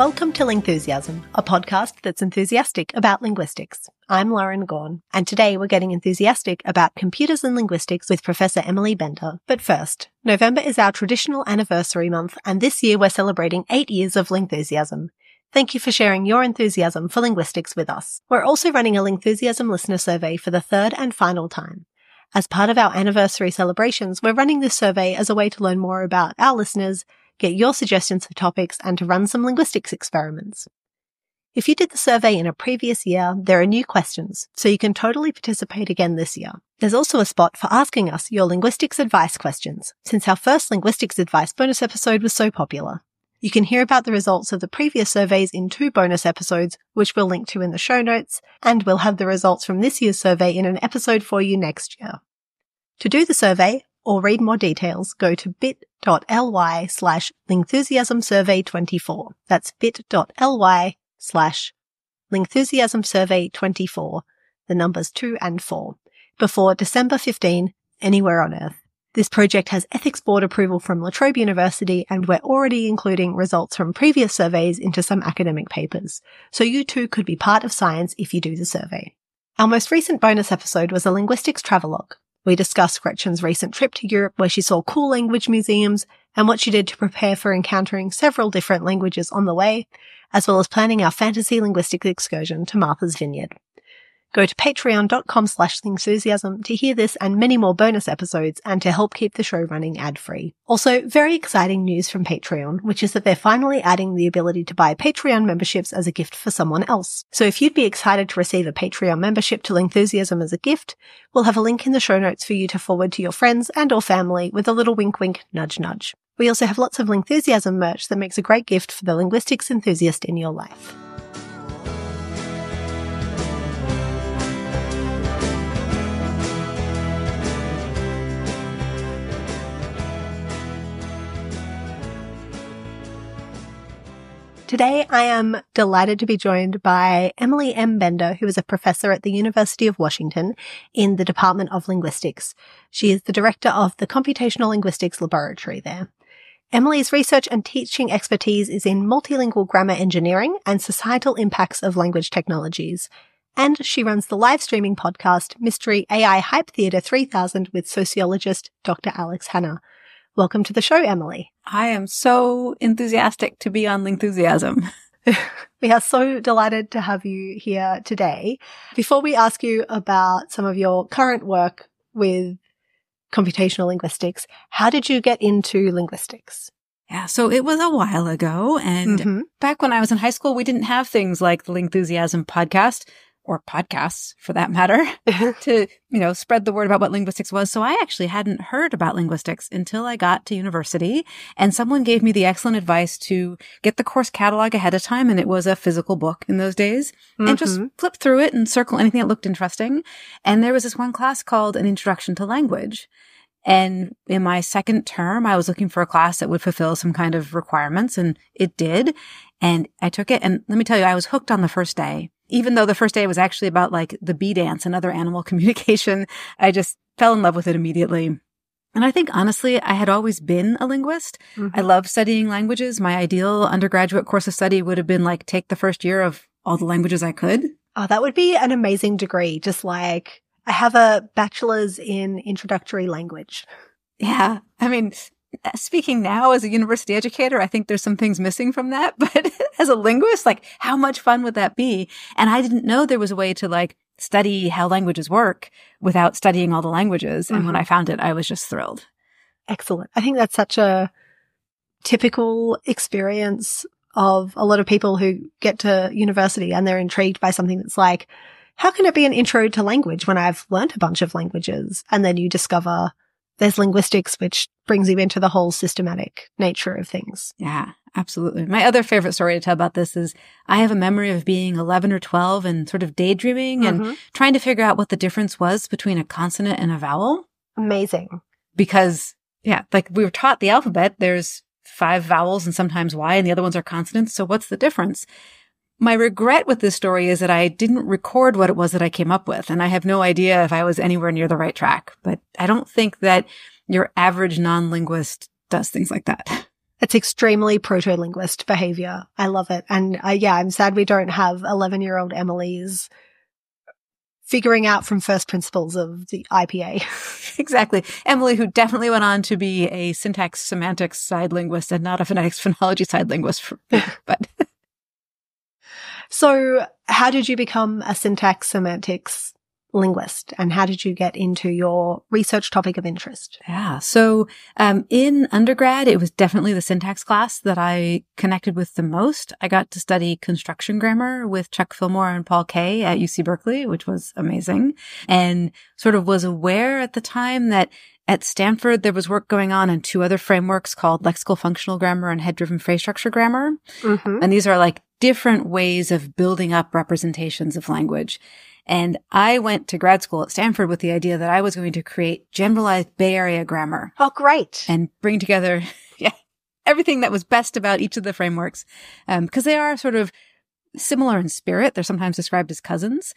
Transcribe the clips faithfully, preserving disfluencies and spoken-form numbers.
Welcome to Lingthusiasm, a podcast that's enthusiastic about linguistics. I'm Lauren Gawne, and today we're getting enthusiastic about computers and linguistics with Professor Emily Bender. But first, November is our traditional anniversary month, and this year we're celebrating eight years of Lingthusiasm. Thank you for sharing your enthusiasm for linguistics with us. We're also running a Lingthusiasm listener survey for the third and final time. As part of our anniversary celebrations, we're running this survey as a way to learn more about our listeners, get your suggestions for topics, and to run some linguistics experiments. If you did the survey in a previous year, there are new questions, so you can totally participate again this year. There's also a spot for asking us your linguistics advice questions, since our first linguistics advice bonus episode was so popular. You can hear about the results of the previous surveys in two bonus episodes, which we'll link to in the show notes, and we'll have the results from this year's survey in an episode for you next year. To do the survey, or read more details, go to bit.ly slash lingthusiasmsurvey24. That's bit.ly slash lingthusiasmsurvey24, the numbers two and four, before December fifteenth, anywhere on Earth. This project has ethics board approval from La Trobe University, and we're already including results from previous surveys into some academic papers. So you too could be part of science if you do the survey. Our most recent bonus episode was a linguistics travelogue. We discussed Gretchen's recent trip to Europe, where she saw cool language museums and what she did to prepare for encountering several different languages on the way, as well as planning our fantasy linguistic excursion to Martha's Vineyard. Go to patreon.com slash lingthusiasm to hear this and many more bonus episodes, and to help keep the show running ad-free. Also, very exciting news from Patreon, which is that they're finally adding the ability to buy Patreon memberships as a gift for someone else. So if you'd be excited to receive a Patreon membership to Lingthusiasm as a gift, we'll have a link in the show notes for you to forward to your friends and or family with a little wink-wink, nudge-nudge. We also have lots of Lingthusiasm merch that makes a great gift for the linguistics enthusiast in your life. Today, I am delighted to be joined by Emily M. Bender, who is a professor at the University of Washington in the Department of Linguistics. She is the director of the Computational Linguistics Laboratory there. Emily's research and teaching expertise is in multilingual grammar engineering and societal impacts of language technologies. And she runs the live streaming podcast, Mystery A I Hype Theatre three thousand, with sociologist Doctor Alex Hanna. Welcome to the show, Emily. I am so enthusiastic to be on Lingthusiasm. We are so delighted to have you here today. Before we ask you about some of your current work with computational linguistics, how did you get into linguistics? Yeah, so it was a while ago. And mm-hmm. back when I was in high school, we didn't have things like the Lingthusiasm podcast, or podcasts for that matter, to, you know, spread the word about what linguistics was. So I actually hadn't heard about linguistics until I got to university, and someone gave me the excellent advice to get the course catalog ahead of time. And it was a physical book in those days, mm-hmm. and just flip through it and circle anything that looked interesting. And there was this one class called An Introduction to Language. And in my second term, I was looking for a class that would fulfill some kind of requirements, and it did. And I took it. And let me tell you, I was hooked on the first day. Even though the first day was actually about like the bee dance and other animal communication, I just fell in love with it immediately. And I think, honestly, I had always been a linguist. Mm-hmm. I love studying languages. My ideal undergraduate course of study would have been like take the first year of all the languages I could. Oh, that would be an amazing degree. Just like, I have a bachelor's in introductory language. Yeah. I mean, speaking now as a university educator, I think there's some things missing from that. But as a linguist, like, how much fun would that be? And I didn't know there was a way to like study how languages work without studying all the languages. Mm-hmm. And when I found it, I was just thrilled. Excellent. I think that's such a typical experience of a lot of people who get to university and they're intrigued by something that's like, how can it be an intro to language when I've learned a bunch of languages? And then you discover there's linguistics, which brings you into the whole systematic nature of things. Yeah, absolutely. My other favorite story to tell about this is I have a memory of being eleven or twelve and sort of daydreaming mm-hmm. and trying to figure out what the difference was between a consonant and a vowel. Amazing. Because, yeah, like we were taught the alphabet, there's five vowels and sometimes Y, and the other ones are consonants. So what's the difference? My regret with this story is that I didn't record what it was that I came up with, and I have no idea if I was anywhere near the right track. But I don't think that your average non-linguist does things like that. It's extremely proto-linguist behavior. I love it. And uh, yeah, I'm sad we don't have eleven-year-old Emily's figuring out from first principles of the I P A. Exactly. Emily, who definitely went on to be a syntax semantics side linguist and not a phonetics phonology side linguist. For, but So how did you become a syntax semantics linguist, and how did you get into your research topic of interest? Yeah. So um in undergrad, it was definitely the syntax class that I connected with the most. I got to study construction grammar with Chuck Fillmore and Paul Kay at U C Berkeley, which was amazing, and sort of was aware at the time that at Stanford, there was work going on in two other frameworks called lexical functional grammar and head-driven phrase structure grammar. Mm-hmm. And these are like different ways of building up representations of language. And I went to grad school at Stanford with the idea that I was going to create generalized Bay Area grammar. Oh, great. And bring together yeah, everything that was best about each of the frameworks, um, because they are sort of similar in spirit. They're sometimes described as cousins.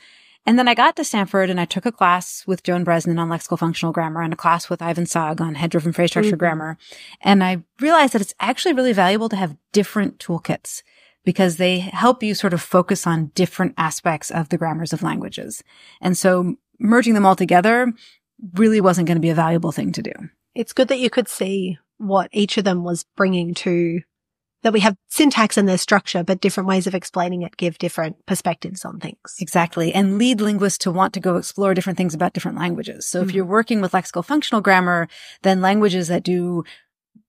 And then I got to Stanford and I took a class with Joan Bresnan on lexical functional grammar and a class with Ivan Sag on head-driven phrase structure mm-hmm. grammar. And I realized that it's actually really valuable to have different toolkits because they help you sort of focus on different aspects of the grammars of languages. And so merging them all together really wasn't going to be a valuable thing to do. It's good that you could see what each of them was bringing to that we have syntax in their structure, but different ways of explaining it give different perspectives on things. Exactly. And lead linguists to want to go explore different things about different languages. So mm-hmm. if you're working with lexical functional grammar, then languages that do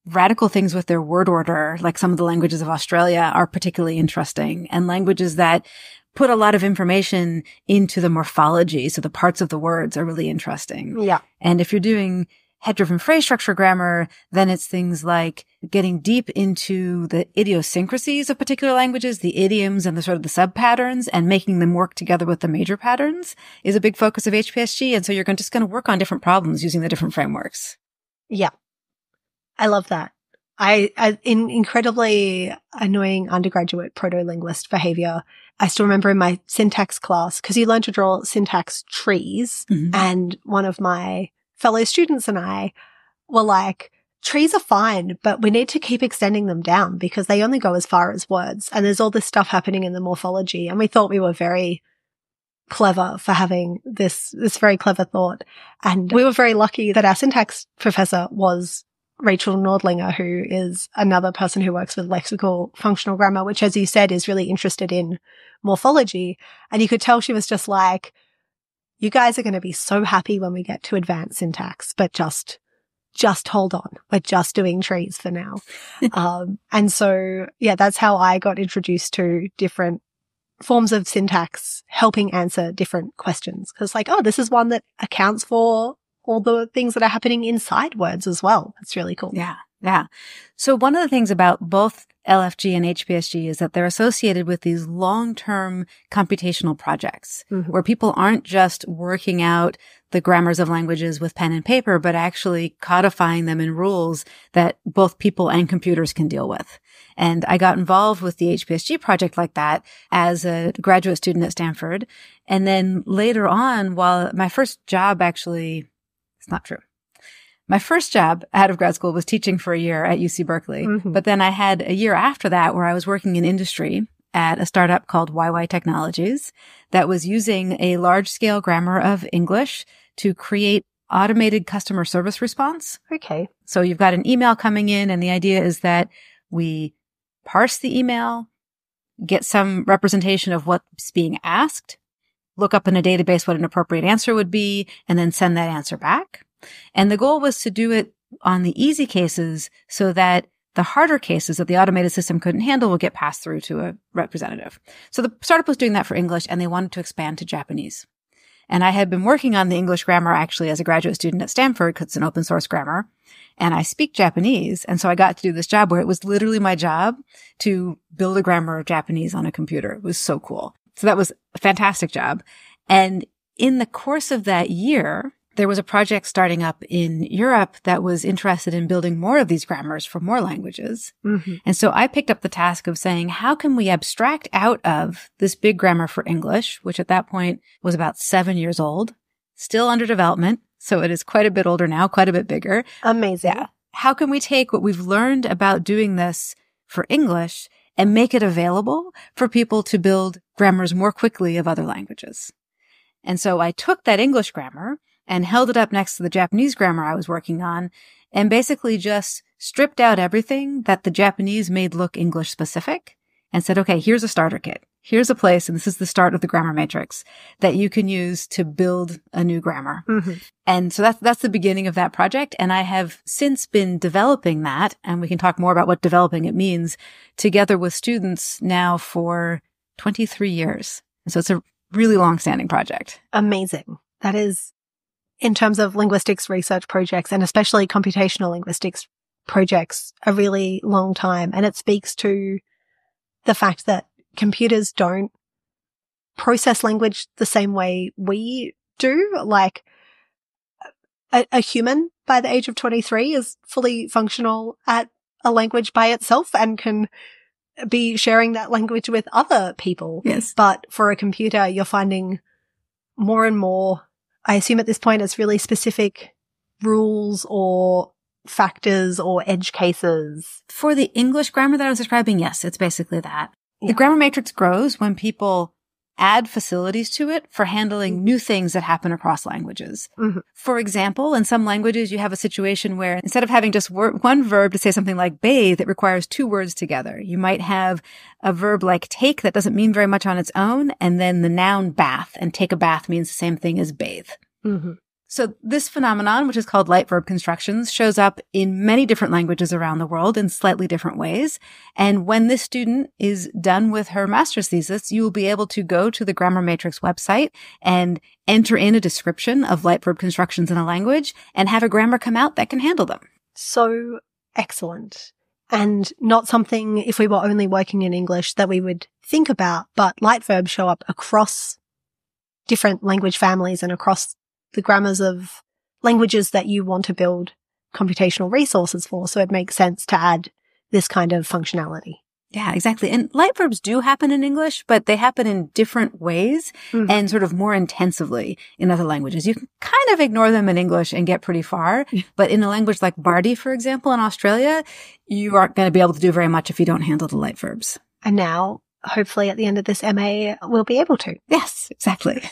radical things with their word order, like some of the languages of Australia, are particularly interesting. And languages that put a lot of information into the morphology, so the parts of the words, are really interesting. Yeah. And if you're doing head-driven phrase structure grammar, then it's things like getting deep into the idiosyncrasies of particular languages, the idioms and the sort of the sub-patterns, and making them work together with the major patterns is a big focus of H P S G. And so you're just going to work on different problems using the different frameworks. Yeah. I love that. I, I in incredibly annoying undergraduate proto-linguist behavior, I still remember in my syntax class, because you learn to draw syntax trees, mm-hmm. and one of my fellow students and I were like, trees are fine, but we need to keep extending them down because they only go as far as words. And there's all this stuff happening in the morphology. And we thought we were very clever for having this, this very clever thought. And we were very lucky that our syntax professor was Rachel Nordlinger, who is another person who works with lexical functional grammar, which, as you said, is really interested in morphology. And you could tell she was just like, you guys are going to be so happy when we get to advanced syntax, but just, just hold on. We're just doing trees for now. um, and so, yeah, that's how I got introduced to different forms of syntax, helping answer different questions. Cause like, oh, this is one that accounts for all the things that are happening inside words as well. That's really cool. Yeah. Yeah. So one of the things about both L F G and H P S G is that they're associated with these long-term computational projects mm-hmm. where people aren't just working out the grammars of languages with pen and paper, but actually codifying them in rules that both people and computers can deal with. And I got involved with the H P S G project like that as a graduate student at Stanford. And then later on, while my first job actually, it's not true. My first job out of grad school was teaching for a year at U C Berkeley. Mm-hmm. But then I had a year after that where I was working in industry at a startup called Y Y Technologies that was using a large-scale grammar of English to create automated customer service response. Okay. So you've got an email coming in, and the idea is that we parse the email, get some representation of what's being asked, look up in a database what an appropriate answer would be, and then send that answer back. And the goal was to do it on the easy cases so that the harder cases that the automated system couldn't handle will get passed through to a representative. So the startup was doing that for English, and they wanted to expand to Japanese. And I had been working on the English grammar actually as a graduate student at Stanford because it's an open source grammar. And I speak Japanese. And so I got to do this job where it was literally my job to build a grammar of Japanese on a computer. It was so cool. So that was a fantastic job. And in the course of that year, there was a project starting up in Europe that was interested in building more of these grammars for more languages. Mm-hmm. And so I picked up the task of saying, how can we abstract out of this big grammar for English, which at that point was about seven years old, still under development. So it is quite a bit older now, quite a bit bigger. Amazing. Yeah. how can we take what we've learned about doing this for English and make it available for people to build grammars more quickly of other languages? And so I took that English grammar and held it up next to the Japanese grammar I was working on and basically just stripped out everything that the Japanese made look English specific and said, okay, here's a starter kit. Here's a place, and this is the start of the grammar matrix, that you can use to build a new grammar. Mm-hmm. And so that's, that's the beginning of that project. And I have since been developing that, and we can talk more about what developing it means, together with students now for twenty-three years. So it's a really long-standing project. Amazing. That is, in terms of linguistics research projects, and especially computational linguistics projects, a really long time. And it speaks to the fact that computers don't process language the same way we do. Like a, a human by the age of twenty-three is fully functional at a language by itself and can be sharing that language with other people. Yes. But for a computer, you're finding more and more, I assume at this point, it's really specific rules or factors or edge cases. For the English grammar that I was describing, yes, it's basically that. The grammar matrix grows when people add facilities to it for handling new things that happen across languages. Mm-hmm. For example, in some languages, you have a situation where instead of having just wor- one verb to say something like bathe, it requires two words together. You might have a verb like take that doesn't mean very much on its own, and then the noun bath, and take a bath means the same thing as bathe. Mm-hmm. So this phenomenon, which is called light verb constructions, shows up in many different languages around the world in slightly different ways. And when this student is done with her master's thesis, you will be able to go to the Grammar Matrix website and enter in a description of light verb constructions in a language and have a grammar come out that can handle them. So excellent. And not something, if we were only working in English, that we would think about, but light verbs show up across different language families and across the grammars of languages that you want to build computational resources for. So it makes sense to add this kind of functionality. Yeah, exactly. And light verbs do happen in English, but they happen in different ways mm-hmm. and sort of more intensively in other languages. You can kind of ignore them in English and get pretty far. But in a language like Bardi, for example, in Australia, you aren't going to be able to do very much if you don't handle the light verbs. And now, hopefully at the end of this M A, we'll be able to. Yes, exactly.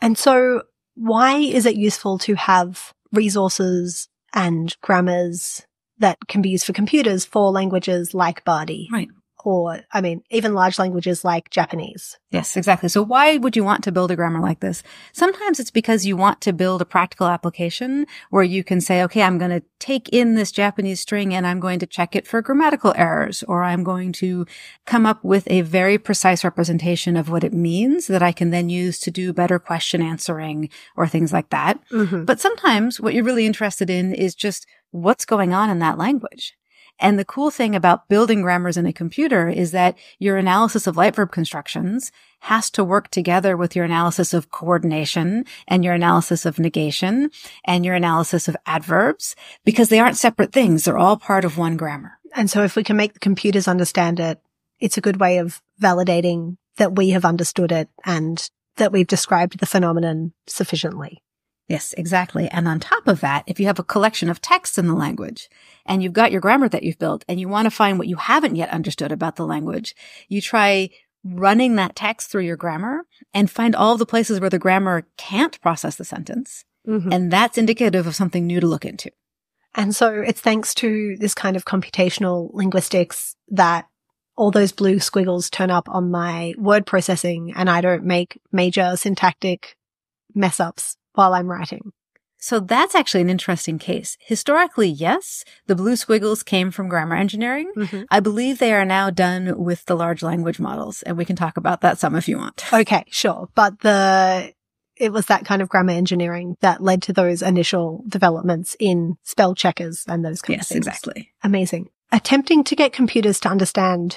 And so, why is it useful to have resources and grammars that can be used for computers for languages like Bardi? Right. Or, I mean, even large languages like Japanese. Yes, exactly. So why would you want to build a grammar like this? Sometimes it's because you want to build a practical application where you can say, okay, I'm going to take in this Japanese string and I'm going to check it for grammatical errors, or I'm going to come up with a very precise representation of what it means that I can then use to do better question answering or things like that. Mm-hmm. But sometimes what you're really interested in is just what's going on in that language. And the cool thing about building grammars in a computer is that your analysis of light verb constructions has to work together with your analysis of coordination and your analysis of negation and your analysis of adverbs, because they aren't separate things. They're all part of one grammar. And so if we can make the computers understand it, it's a good way of validating that we have understood it and that we've described the phenomenon sufficiently. Yes, exactly. And on top of that, if you have a collection of texts in the language and you've got your grammar that you've built and you want to find what you haven't yet understood about the language, you try running that text through your grammar and find all the places where the grammar can't process the sentence. Mm-hmm. And that's indicative of something new to look into. And so it's thanks to this kind of computational linguistics that all those blue squiggles turn up on my word processing and I don't make major syntactic mess-ups while I'm writing. So that's actually an interesting case. Historically, yes, the blue squiggles came from grammar engineering. Mm-hmm. I believe they are now done with the large language models, and we can talk about that some if you want. Okay, sure. But the it was that kind of grammar engineering that led to those initial developments in spell checkers and those kinds yes, of things. Yes, exactly. Amazing. Attempting to get computers to understand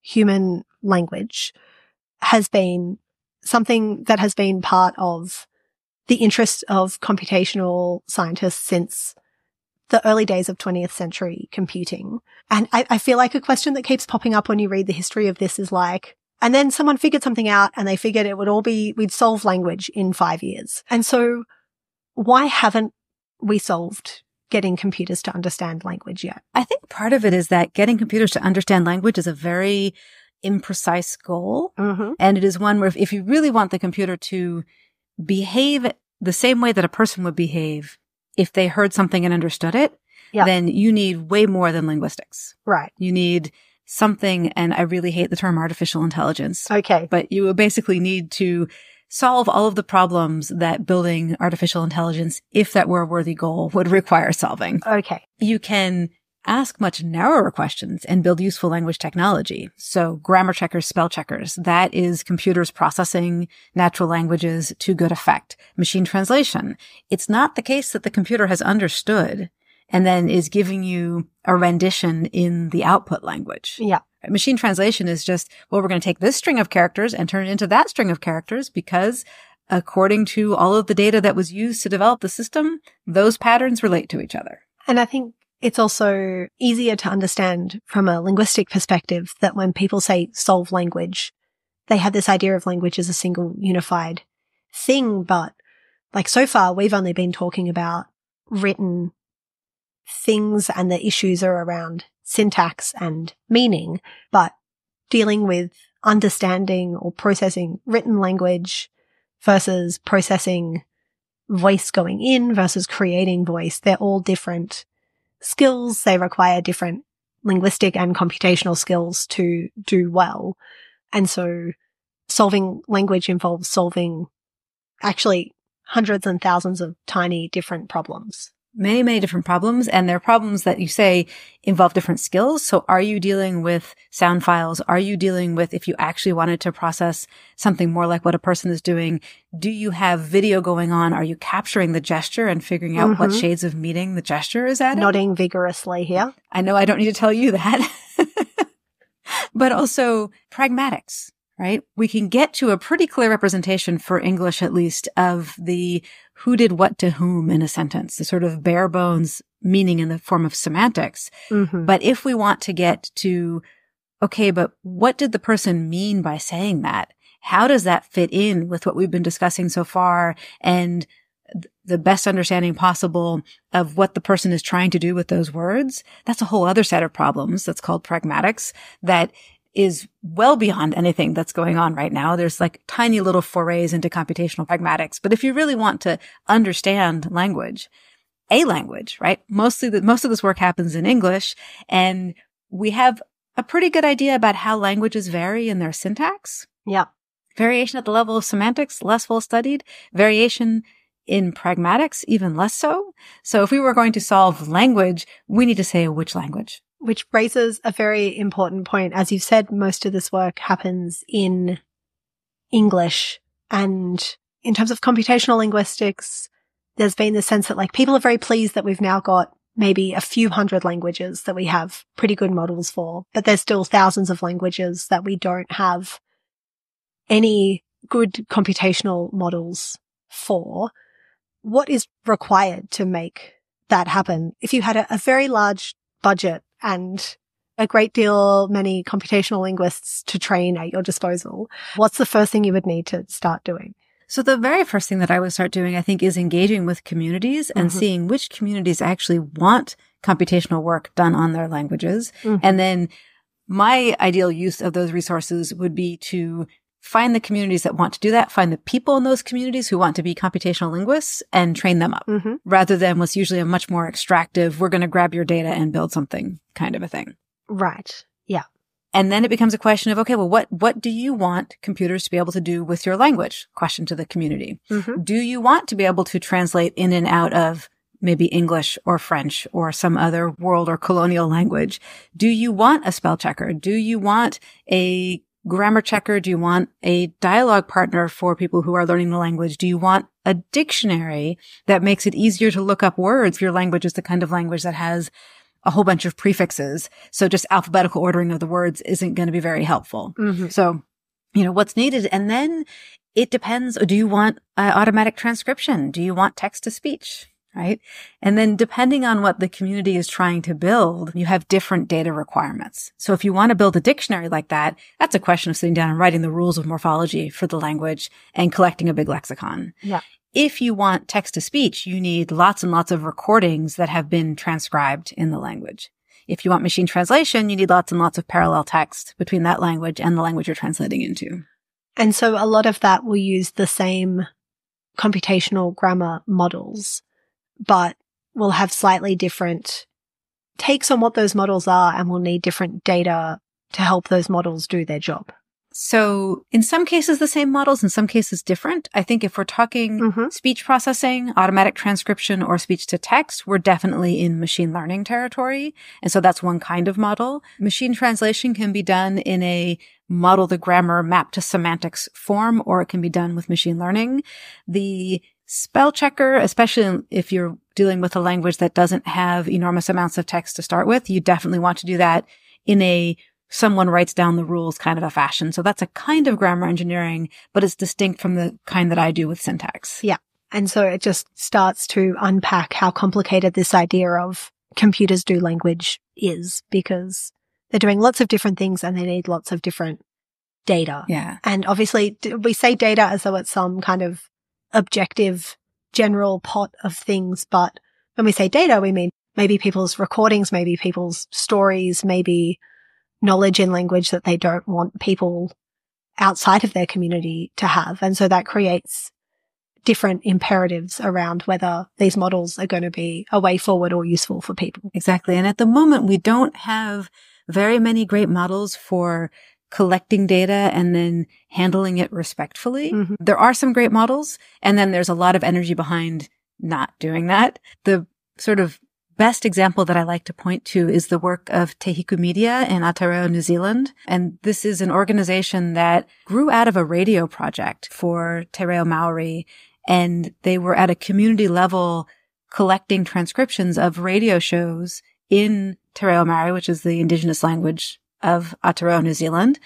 human language has been something that has been part of the interest of computational scientists since the early days of twentieth century computing. And I, I feel like a question that keeps popping up when you read the history of this is like, and then someone figured something out and they figured it would all be, we'd solve language in five years. And so why haven't we solved getting computers to understand language yet? I think part of it is that getting computers to understand language is a very imprecise goal. Mm-hmm. And it is one where if, if you really want the computer to behave the same way that a person would behave if they heard something and understood it, yep. then you need way more than linguistics. Right. You need something, and I really hate the term artificial intelligence. Okay. But you basically need to solve all of the problems that building artificial intelligence, if that were a worthy goal, would require solving. Okay. You can ask much narrower questions and build useful language technology. So grammar checkers, spell checkers, that is computers processing natural languages to good effect. Machine translation. It's not the case that the computer has understood and then is giving you a rendition in the output language. Yeah. Machine translation is just, well, we're going to take this string of characters and turn it into that string of characters because according to all of the data that was used to develop the system, those patterns relate to each other. And I think it's also easier to understand from a linguistic perspective that when people say solve language, they have this idea of language as a single unified thing. But like so far, we've only been talking about written things and the issues are around syntax and meaning, but dealing with understanding or processing written language versus processing voice going in versus creating voice, they're all different skills. They require different linguistic and computational skills to do well. And so solving language involves solving actually hundreds and thousands of tiny different problems. Many, many different problems, and they're problems that you say involve different skills. So are you dealing with sound files? Are you dealing with, if you actually wanted to process something more like what a person is doing, do you have video going on? Are you capturing the gesture and figuring out mm-hmm. what shades of meaning the gesture is at? Nodding vigorously here. I know I don't need to tell you that. But also pragmatics, right? We can get to a pretty clear representation for English, at least, of the who did what to whom in a sentence, the sort of bare bones meaning in the form of semantics. Mm-hmm. But if we want to get to, okay, but what did the person mean by saying that? How does that fit in with what we've been discussing so far and th- the best understanding possible of what the person is trying to do with those words? That's a whole other set of problems that's called pragmatics that is well beyond anything that's going on right now. There's like tiny little forays into computational pragmatics. But if you really want to understand language, a language, right? Mostly the, most of this work happens in English, and we have a pretty good idea about how languages vary in their syntax. Yeah. Variation at the level of semantics, less well studied. Variation in pragmatics, even less so. So if we were going to solve language, we need to say which language. Which raises a very important point. As you said, most of this work happens in English. And in terms of computational linguistics, there's been the sense that like people are very pleased that we've now got maybe a few hundred languages that we have pretty good models for, but there's still thousands of languages that we don't have any good computational models for. What is required to make that happen? If you had a, a very large budget and a great deal many computational linguists to train at your disposal, what's the first thing you would need to start doing? So the very first thing that I would start doing, I think, is engaging with communities and mm-hmm. seeing which communities actually want computational work done on their languages. Mm-hmm. And then my ideal use of those resources would be to find the communities that want to do that, find the people in those communities who want to be computational linguists and train them up mm-hmm. rather than what's usually a much more extractive, we're going to grab your data and build something kind of a thing. Right. Yeah. And then it becomes a question of, okay, well, what, what do you want computers to be able to do with your language? Question to the community. Mm-hmm. Do you want to be able to translate in and out of maybe English or French or some other world or colonial language? Do you want a spell checker? Do you want a grammar checker? Do you want a dialogue partner for people who are learning the language? Do you want a dictionary that makes it easier to look up words? Your language is the kind of language that has a whole bunch of prefixes. So just alphabetical ordering of the words isn't going to be very helpful. Mm-hmm. So, you know, what's needed. And then it depends. Do you want uh, automatic transcription? Do you want text to speech? Right? And then depending on what the community is trying to build, you have different data requirements. So if you want to build a dictionary like that, that's a question of sitting down and writing the rules of morphology for the language and collecting a big lexicon. Yeah. if you want text-to-speech, you need lots and lots of recordings that have been transcribed in the language. If you want machine translation, you need lots and lots of parallel text between that language and the language you're translating into. And so a lot of that will use the same computational grammar models, but will have slightly different takes on what those models are and will need different data to help those models do their job. So in some cases, the same models, in some cases different. I think if we're talking mm-hmm. speech processing, automatic transcription, or speech to text, we're definitely in machine learning territory. And so that's one kind of model. Machine translation can be done in a model the grammar map to semantics form, or it can be done with machine learning. The spell checker, especially if you're dealing with a language that doesn't have enormous amounts of text to start with, you definitely want to do that in a someone writes down the rules kind of a fashion. So that's a kind of grammar engineering, but it's distinct from the kind that I do with syntax. Yeah. And so it just starts to unpack how complicated this idea of computers do language is, because they're doing lots of different things and they need lots of different data. Yeah. And obviously we say data as though it's some kind of objective general pot of things. But when we say data, we mean maybe people's recordings, maybe people's stories, maybe knowledge in language that they don't want people outside of their community to have. And so that creates different imperatives around whether these models are going to be a way forward or useful for people. Exactly. And at the moment, we don't have very many great models for collecting data and then handling it respectfully. Mm-hmm. There are some great models, and then there's a lot of energy behind not doing that. The sort of best example that I like to point to is the work of Te Hiku Media in Aotearoa, New Zealand. And this is an organization that grew out of a radio project for Te Reo Maori. And they were at a community level collecting transcriptions of radio shows in Te Reo Maori, which is the indigenous language of Aotearoa, New Zealand.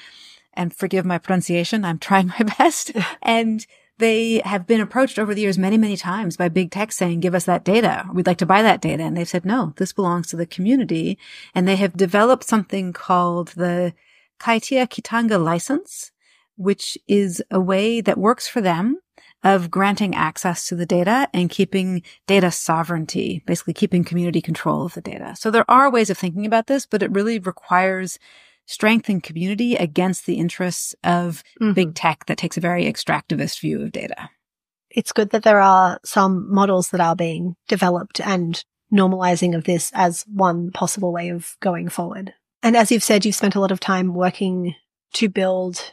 And forgive my pronunciation, I'm trying my best. And they have been approached over the years many, many times by big tech saying, give us that data. We'd like to buy that data. And they've said, no, this belongs to the community. And they have developed something called the Kaitiakitanga license, which is a way that works for them of granting access to the data and keeping data sovereignty, basically keeping community control of the data. So there are ways of thinking about this, but it really requires strength and community against the interests of mm-hmm. big tech that takes a very extractivist view of data. It's good that there are some models that are being developed and normalizing of this as one possible way of going forward. And as you've said, you've spent a lot of time working to build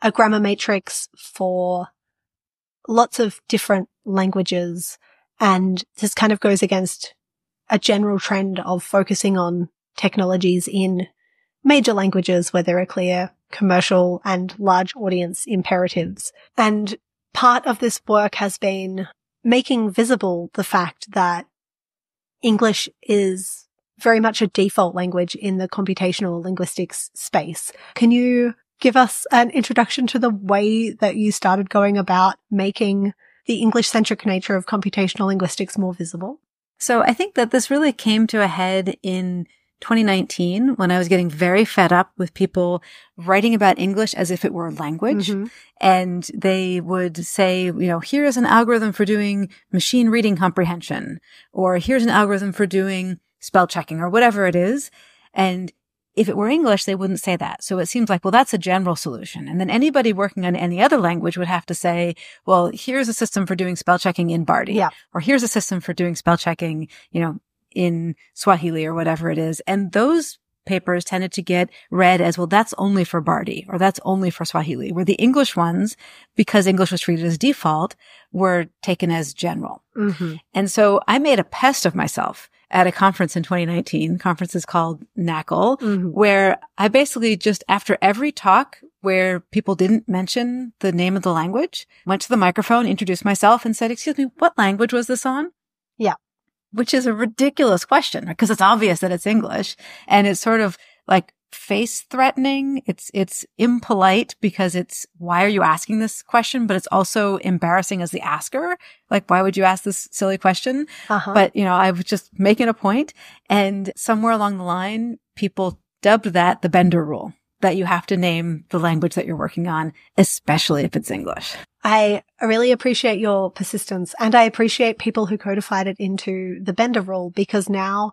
a grammar matrix for lots of different languages. And this kind of goes against a general trend of focusing on technologies in major languages where there are clear commercial and large audience imperatives. And part of this work has been making visible the fact that English is very much a default language in the computational linguistics space. Can you give us an introduction to the way that you started going about making the English-centric nature of computational linguistics more visible? So I think that this really came to a head in twenty nineteen, when I was getting very fed up with people writing about English as if it were a language. Mm-hmm. And they would say, you know, here's an algorithm for doing machine reading comprehension, or here's an algorithm for doing spell checking, or whatever it is. And if it were English, they wouldn't say that. So it seems like, well, that's a general solution. And then anybody working on any other language would have to say, well, here's a system for doing spell checking in Bardi, yeah. or here's a system for doing spell checking, you know, in Swahili or whatever it is. And those papers tended to get read as, well, that's only for Bardi, or that's only for Swahili, where the English ones, because English was treated as default, were taken as general. Mm-hmm. And so I made a pest of myself at a conference in twenty nineteen, conference is called N A C L, mm-hmm. where I basically just, after every talk where people didn't mention the name of the language, went to the microphone, introduced myself and said, excuse me, what language was this on? Yeah. Which is a ridiculous question, because it's obvious that it's English, and it's sort of like face threatening. It's, it's impolite, because it's, why are you asking this question? But it's also embarrassing as the asker. Like, why would you ask this silly question? Uh-huh. But, you know, I was just making a point, and somewhere along the line, people dubbed that the Bender Rule. that you have to name the language that you're working on, especially if it's English. I really appreciate your persistence, and I appreciate people who codified it into the Bender Rule, because now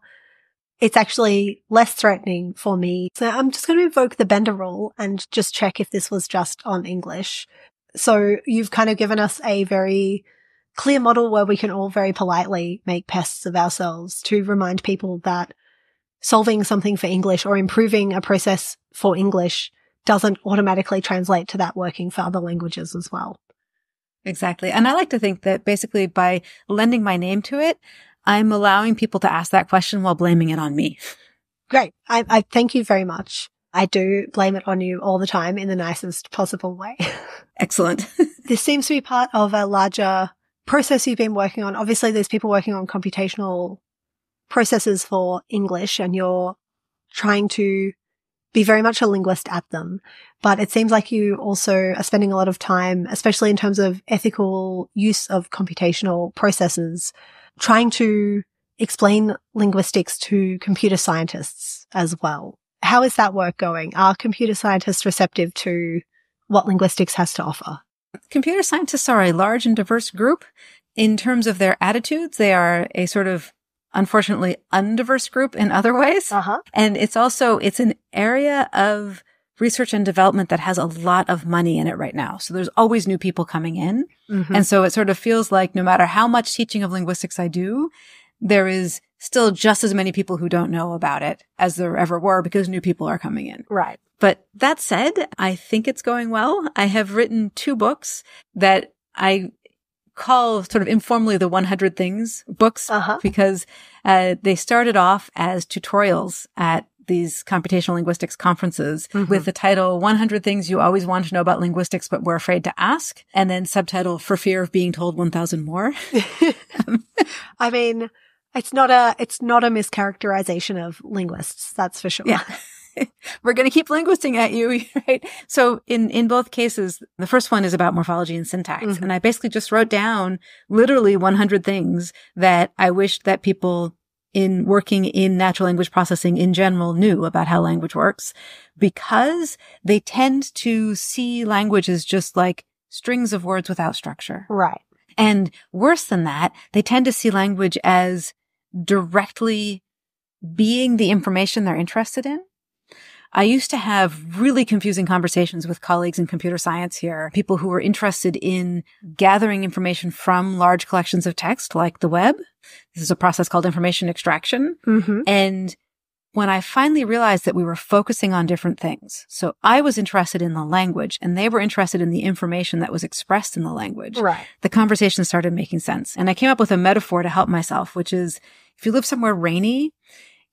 it's actually less threatening for me. So I'm just going to invoke the Bender Rule and just check if this was just on English. So you've kind of given us a very clear model where we can all very politely make pests of ourselves to remind people that solving something for English or improving a process for English doesn't automatically translate to that working for other languages as well. Exactly. And I like to think that basically by lending my name to it, I'm allowing people to ask that question while blaming it on me. Great. I, I thank you very much. I do blame it on you all the time in the nicest possible way. Excellent. This seems to be part of a larger process you've been working on. Obviously, there's people working on computational processes for English, and you're trying to be very much a linguist at them. But it seems like you also are spending a lot of time, especially in terms of ethical use of computational processes, trying to explain linguistics to computer scientists as well. How is that work going? Are computer scientists receptive to what linguistics has to offer? Computer scientists are a large and diverse group. In terms of their attitudes, they are a sort of, unfortunately, undiverse group in other ways. Uh-huh. And it's also, it's an area of research and development that has a lot of money in it right now. So there's always new people coming in. Mm-hmm. And so it sort of feels like no matter how much teaching of linguistics I do, there is still just as many people who don't know about it as there ever were because new people are coming in. Right. But that said, I think it's going well. I have written two books that I call sort of informally the one hundred Things books, uh-huh. because uh, they started off as tutorials at these computational linguistics conferences, mm-hmm. with the title one hundred Things You Always Want to Know About Linguistics But Were Afraid to Ask, and then subtitle For Fear of Being Told one thousand More. I mean, it's not a it's not a mischaracterization of linguists, that's for sure. Yeah. We're going to keep linguisting at you, right? So in, in both cases, the first one is about morphology and syntax. Mm-hmm. And I basically just wrote down literally one hundred things that I wished that people in working in natural language processing in general knew about how language works, because they tend to see language as just like strings of words without structure. Right. And worse than that, they tend to see language as directly being the information they're interested in. I used to have really confusing conversations with colleagues in computer science here, people who were interested in gathering information from large collections of text, like the web. This is a process called information extraction. Mm-hmm. And when I finally realized that we were focusing on different things, so I was interested in the language and they were interested in the information that was expressed in the language, right. The conversation started making sense. And I came up with a metaphor to help myself, which is if you live somewhere rainy,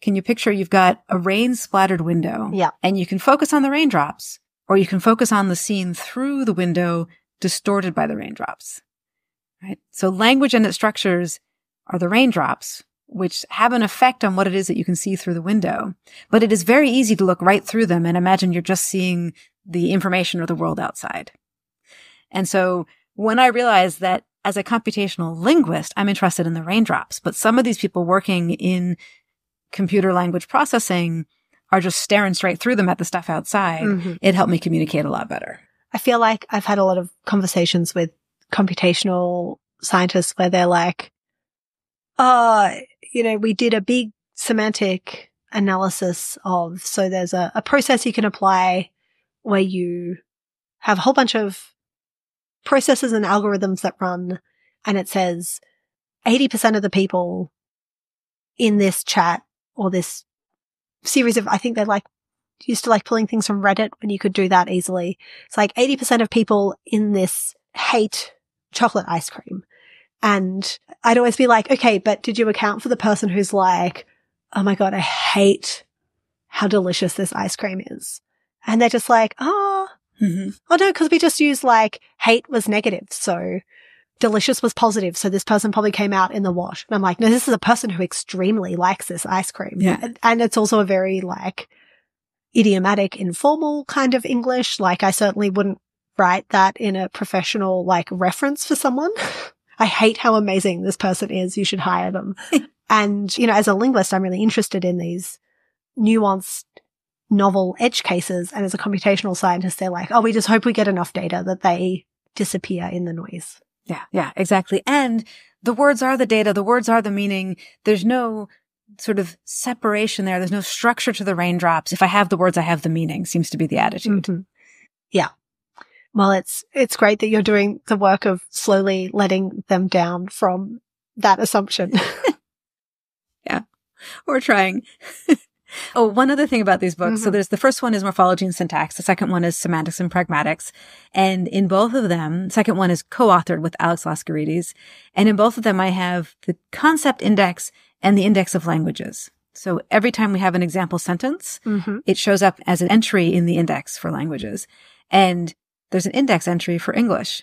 can you picture you've got a rain-splattered window, yeah. and you can focus on the raindrops, or you can focus on the scene through the window distorted by the raindrops, right? So language and its structures are the raindrops, which have an effect on what it is that you can see through the window. But it is very easy to look right through them and imagine you're just seeing the information or the world outside. And so when I realized that as a computational linguist, I'm interested in the raindrops, but some of these people working in computer language processing are just staring straight through them at the stuff outside, mm-hmm. it helped me communicate a lot better. I feel like I've had a lot of conversations with computational scientists where they're like, oh, you know, we did a big semantic analysis of, so there's a, a process you can apply where you have a whole bunch of processes and algorithms that run, and it says eighty percent of the people in this chat or this series of, I think they're like used to like pulling things from Reddit when you could do that easily. It's like eighty percent of people in this hate chocolate ice cream. And I'd always be like, okay, but did you account for the person who's like, oh my God, I hate how delicious this ice cream is? And they're just like, oh, mm-hmm. oh no, because we just used like hate was negative. So delicious was positive, so this person probably came out in the wash. And I'm like, no, this is a person who extremely likes this ice cream. Yeah. And, and it's also a very like idiomatic, informal kind of English. Like I certainly wouldn't write that in a professional like reference for someone. I hate how amazing this person is. You should hire them. And, you know, as a linguist, I'm really interested in these nuanced novel edge cases. And as a computational scientist, they're like, oh, we just hope we get enough data that they disappear in the noise. Yeah, yeah, exactly. And the words are the data. The words are the meaning. There's no sort of separation there. There's no structure to the raindrops. If I have the words, I have the meaning, seems to be the attitude. Mm-hmm. Yeah. Well, it's it's great that you're doing the work of slowly letting them down from that assumption. Yeah. We're trying. Oh, one other thing about these books. Mm-hmm. So there's the first one is Morphology and Syntax. The second one is Semantics and Pragmatics. And in both of them, the second one is co-authored with Alex Laskarides. And in both of them, I have the concept index and the index of languages. So every time we have an example sentence, mm-hmm. it shows up as an entry in the index for languages. And there's an index entry for English.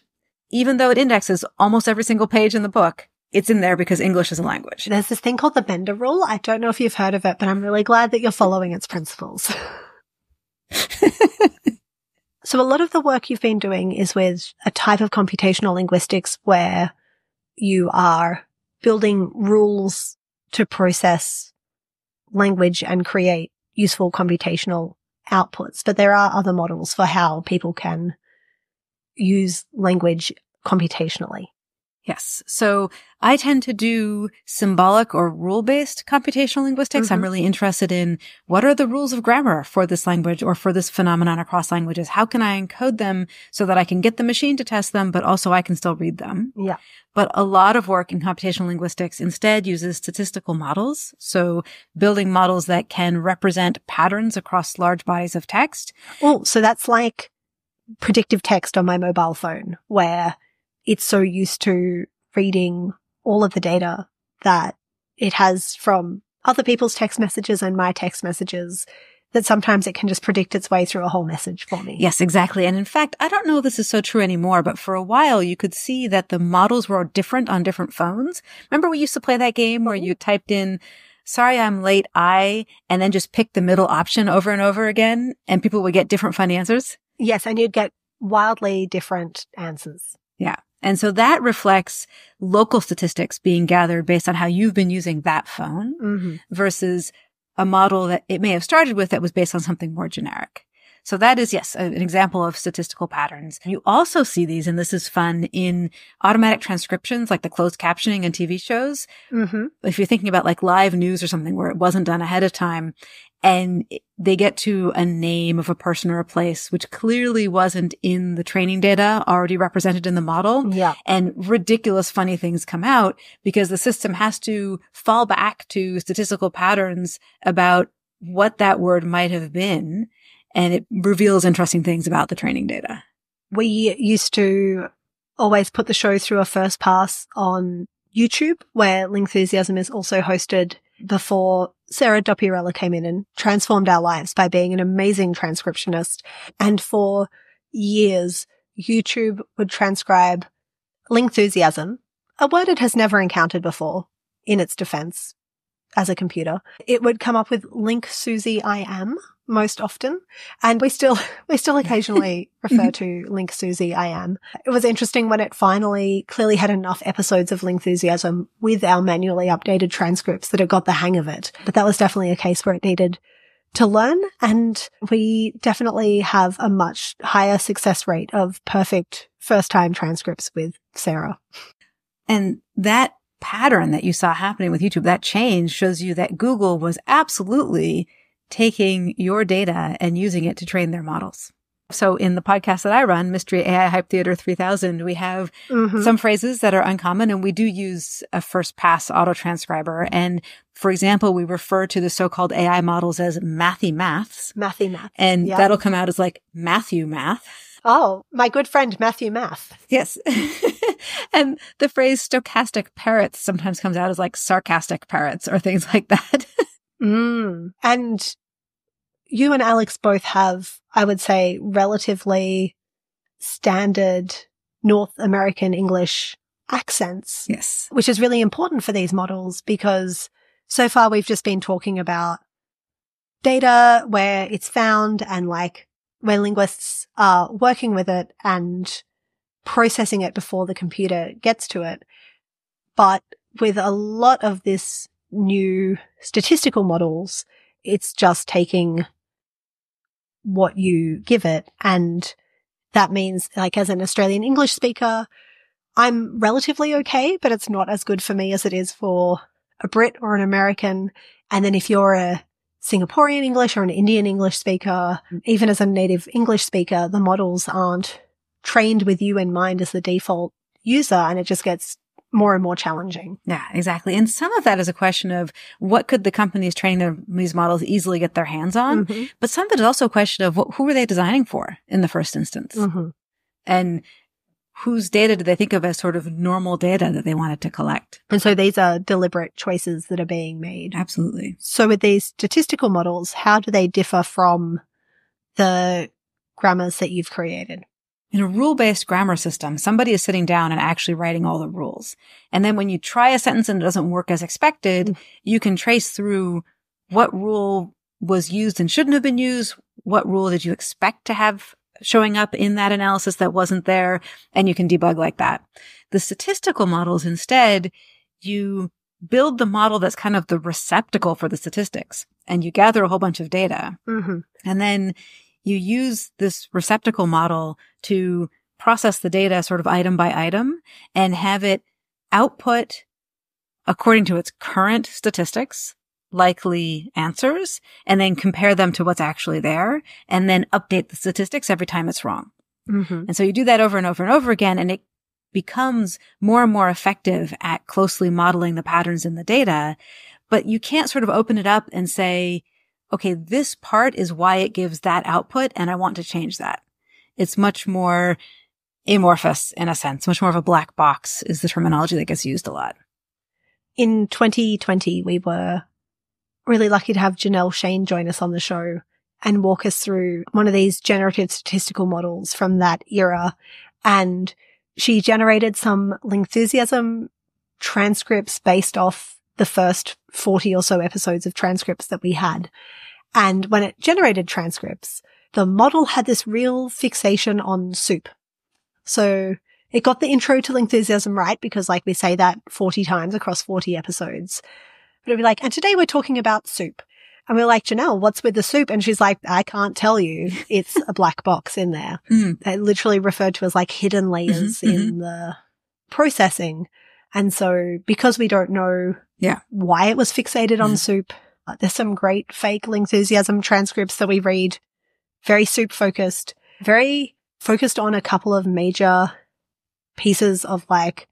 Even though it indexes almost every single page in the book, it's in there because English is a language. There's this thing called the Bender Rule. I don't know if you've heard of it, but I'm really glad that you're following its principles. So a lot of the work you've been doing is with a type of computational linguistics where you are building rules to process language and create useful computational outputs. But there are other models for how people can use language computationally. Yes. So I tend to do symbolic or rule-based computational linguistics. Mm-hmm. I'm really interested in what are the rules of grammar for this language or for this phenomenon across languages? How can I encode them so that I can get the machine to test them, but also I can still read them? Yeah. But a lot of work in computational linguistics instead uses statistical models. So building models that can represent patterns across large bodies of text. Oh, so that's like predictive text on my mobile phone where it's so used to reading all of the data that it has from other people's text messages and my text messages that sometimes it can just predict its way through a whole message for me. Yes, exactly. And in fact, I don't know if this is so true anymore, but for a while you could see that the models were different on different phones. Remember we used to play that game where you typed in, sorry, I'm late, I, and then just picked the middle option over and over again, and people would get different fun answers? Yes, and you'd get wildly different answers. Yeah. And so that reflects local statistics being gathered based on how you've been using that phone mm-hmm. versus a model that it may have started with that was based on something more generic. So that is, yes, an example of statistical patterns. You also see these, and this is fun, in automatic transcriptions, like the closed captioning in T V shows. Mm-hmm. If you're thinking about like live news or something where it wasn't done ahead of time, and they get to a name of a person or a place, which clearly wasn't in the training data already represented in the model. Yeah. And ridiculous funny things come out because the system has to fall back to statistical patterns about what that word might have been. And it reveals interesting things about the training data. We used to always put the show through a first pass on YouTube, where Lingthusiasm is also hosted, before Sarah Doppirella came in and transformed our lives by being an amazing transcriptionist. And for years, YouTube would transcribe Lingthusiasm, a word it has never encountered before, in its defense, as a computer. It would come up with Link Susie I am most often. And we still, we still occasionally refer to Link Susie I am. It was interesting when it finally clearly had enough episodes of Lingthusiasm with our manually updated transcripts that it got the hang of it. But that was definitely a case where it needed to learn. And we definitely have a much higher success rate of perfect first time transcripts with Sarah. And that pattern that you saw happening with YouTube, that change shows you that Google was absolutely taking your data and using it to train their models. So in the podcast that I run, Mystery A I Hype Theatre three thousand, we have mm-hmm. some phrases that are uncommon, and we do use a first pass auto-transcriber. And for example, we refer to the so-called A I models as mathy maths. Mathy maths. And yep. that'll come out as like Matthew math. Oh, my good friend, Matthew Math. Yes. And the phrase stochastic parrots sometimes comes out as like sarcastic parrots or things like that. mm. And you and Alex both have, I would say, relatively standard North American English accents. Yes. Which is really important for these models because so far we've just been talking about data where it's found and like where linguists are working with it and processing it before the computer gets to it. But with a lot of this new statistical models, it's just taking what you give it. And that means, like, as an Australian English speaker, I'm relatively okay, but it's not as good for me as it is for a Brit or an American. And then if you're a Singaporean English or an Indian English speaker, even as a native English speaker, the models aren't trained with you in mind as the default user, and it just gets more and more challenging. Yeah, exactly. And some of that is a question of what could the companies training their, these models easily get their hands on? Mm-hmm. But some of it is also a question of what, who were they designing for in the first instance? Mm-hmm. And whose data do they think of as sort of normal data that they wanted to collect? And so these are deliberate choices that are being made. Absolutely. So with these statistical models, how do they differ from the grammars that you've created? In a rule-based grammar system, somebody is sitting down and actually writing all the rules. And then when you try a sentence and it doesn't work as expected, mm-hmm. you can trace through what rule was used and shouldn't have been used, what rule did you expect to have showing up in that analysis that wasn't there, and you can debug like that. The statistical models, instead, you build the model that's kind of the receptacle for the statistics, and you gather a whole bunch of data. Mm-hmm. And then you use this receptacle model to process the data sort of item by item and have it output according to its current statistics, likely answers, and then compare them to what's actually there, and then update the statistics every time it's wrong. Mm-hmm. And so you do that over and over and over again, and it becomes more and more effective at closely modeling the patterns in the data. But you can't sort of open it up and say, okay, this part is why it gives that output, and I want to change that. It's much more amorphous in a sense, much more of a black box is the terminology that gets used a lot. In twenty twenty, we were really lucky to have Janelle Shane join us on the show and walk us through one of these generative statistical models from that era. And she generated some Lingthusiasm transcripts based off the first forty or so episodes of transcripts that we had. And when it generated transcripts, the model had this real fixation on soup. So it got the intro to Lingthusiasm right, because like we say that forty times across forty episodes. But it'd be like, and today we're talking about soup. And we're like, Janelle, what's with the soup? And she's like, I can't tell you. It's a black box in there. Mm. They're literally referred to as like hidden layers mm-hmm, in mm-hmm. the processing. And so because we don't know yeah. why it was fixated on mm. soup, uh, there's some great fake Lingthusiasm transcripts that we read, very soup focused, very focused on a couple of major pieces of like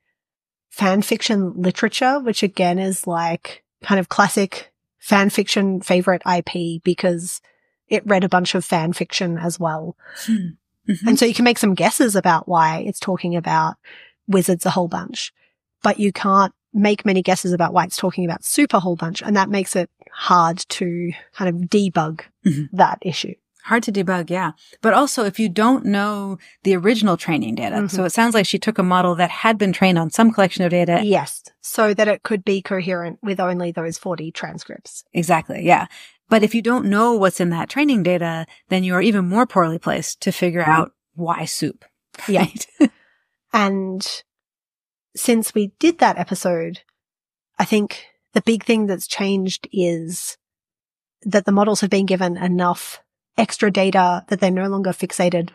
fan fiction literature, which again is like kind of classic fan fiction favorite I P because it read a bunch of fan fiction as well. Mm-hmm. And so you can make some guesses about why it's talking about wizards a whole bunch, but you can't make many guesses about why it's talking about soup a whole bunch. And that makes it hard to kind of debug mm-hmm. that issue. Hard to debug, yeah. But also if you don't know the original training data. Mm-hmm. So it sounds like she took a model that had been trained on some collection of data. Yes, so that it could be coherent with only those forty transcripts. Exactly, yeah. But if you don't know what's in that training data, then you are even more poorly placed to figure right. out why soup. Yeah. Right? And since we did that episode, I think the big thing that's changed is that the models have been given enough extra data that they're no longer fixated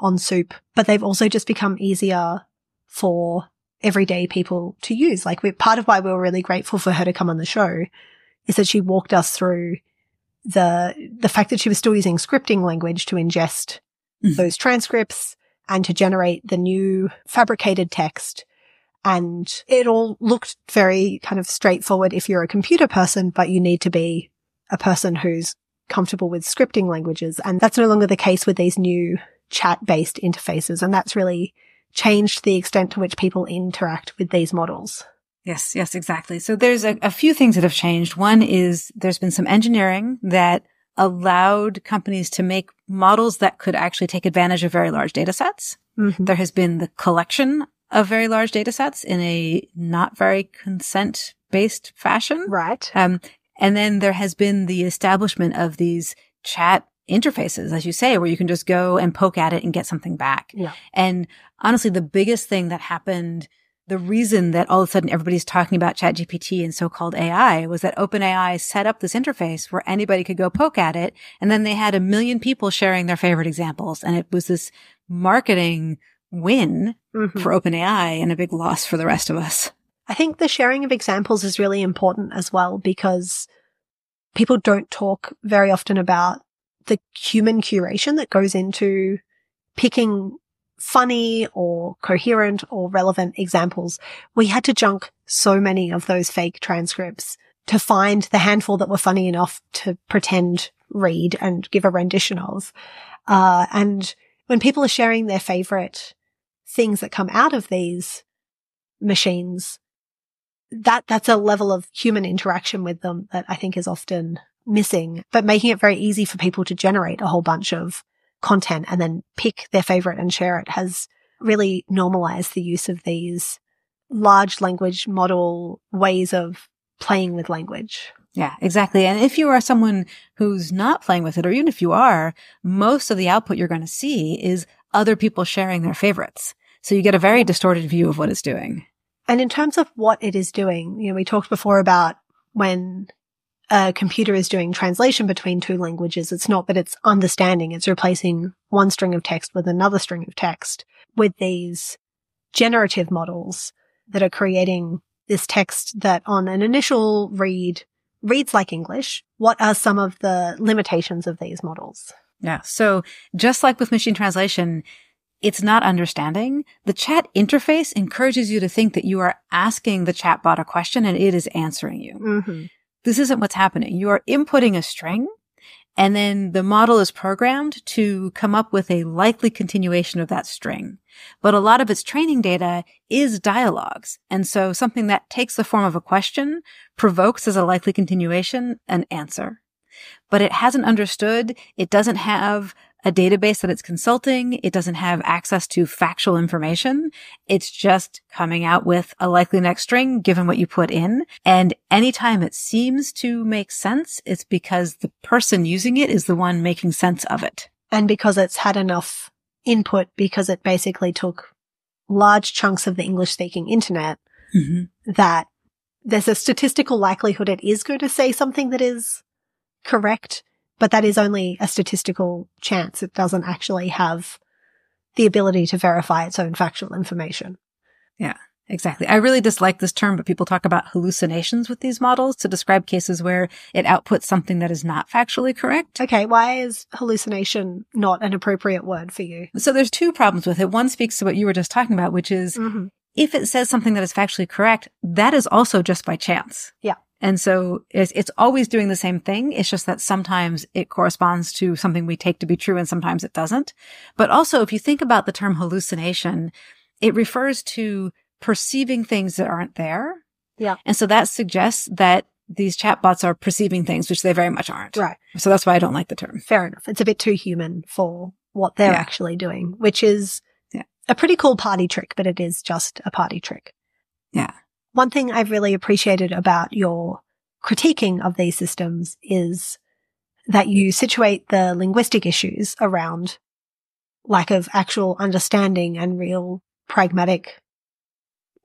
on soup, but they've also just become easier for everyday people to use. Like we, part of why we were really grateful for her to come on the show is that she walked us through the the fact that she was still using scripting language to ingest mm. those transcripts and to generate the new fabricated text. And it all looked very kind of straightforward if you're a computer person, but you need to be a person who's comfortable with scripting languages. And that's no longer the case with these new chat-based interfaces. And that's really changed the extent to which people interact with these models. Yes, yes, exactly. So there's a, a few things that have changed. One is there's been some engineering that allowed companies to make models that could actually take advantage of very large data sets. Mm-hmm. There has been the collection of very large data sets in a not very consent-based fashion. Right. Um, And then there has been the establishment of these chat interfaces, as you say, where you can just go and poke at it and get something back. Yeah. And honestly, the biggest thing that happened the reason that all of a sudden everybody's talking about ChatGPT and so-called A I was that OpenAI set up this interface where anybody could go poke at it. And then they had a million people sharing their favorite examples. And it was this marketing win mm-hmm. for OpenAI and a big loss for the rest of us. I think the sharing of examples is really important as well, because people don't talk very often about the human curation that goes into picking funny or coherent or relevant examples. We had to junk so many of those fake transcripts to find the handful that were funny enough to pretend read and give a rendition of. Uh, and when people are sharing their favorite things that come out of these machines, that that's a level of human interaction with them that I think is often missing, but making it very easy for people to generate a whole bunch of content and then pick their favorite and share it has really normalized the use of these large language model ways of playing with language. Yeah, exactly. And if you are someone who's not playing with it, or even if you are, most of the output you're going to see is other people sharing their favorites. So you get a very distorted view of what it's doing. And in terms of what it is doing, you know, we talked before about when a computer is doing translation between two languages, it's not that it's understanding, it's replacing one string of text with another string of text. With these generative models that are creating this text that on an initial read reads like English, what are some of the limitations of these models? Yeah. So just like with machine translation, it's not understanding. The chat interface encourages you to think that you are asking the chatbot a question and it is answering you. Mm-hmm. This isn't what's happening. You are inputting a string, and then the model is programmed to come up with a likely continuation of that string. But a lot of its training data is dialogues. And so something that takes the form of a question provokes as a likely continuation an answer. But it hasn't understood. It doesn't have a database that it's consulting. It doesn't have access to factual information. It's just coming out with a likely next string given what you put in. And anytime it seems to make sense, it's because the person using it is the one making sense of it. And because it's had enough input, because it basically took large chunks of the English-speaking internet, mm-hmm. that there's a statistical likelihood it is going to say something that is correct. But that is only a statistical chance. It doesn't actually have the ability to verify its own factual information. Yeah, exactly. I really dislike this term, but people talk about hallucinations with these models to describe cases where it outputs something that is not factually correct. Okay, why is hallucination not an appropriate word for you? So there's two problems with it. One speaks to what you were just talking about, which is mm-hmm. if it says something that is factually correct, that is also just by chance. Yeah. And so it's, it's always doing the same thing. It's just that sometimes it corresponds to something we take to be true and sometimes it doesn't. But also, if you think about the term hallucination, it refers to perceiving things that aren't there. Yeah. And so that suggests that these chatbots are perceiving things, which they very much aren't. Right. So that's why I don't like the term. Fair enough. It's a bit too human for what they're yeah. actually doing, which is yeah. a pretty cool party trick, but it is just a party trick. Yeah. One thing I've really appreciated about your critiquing of these systems is that you situate the linguistic issues around lack of actual understanding and real pragmatic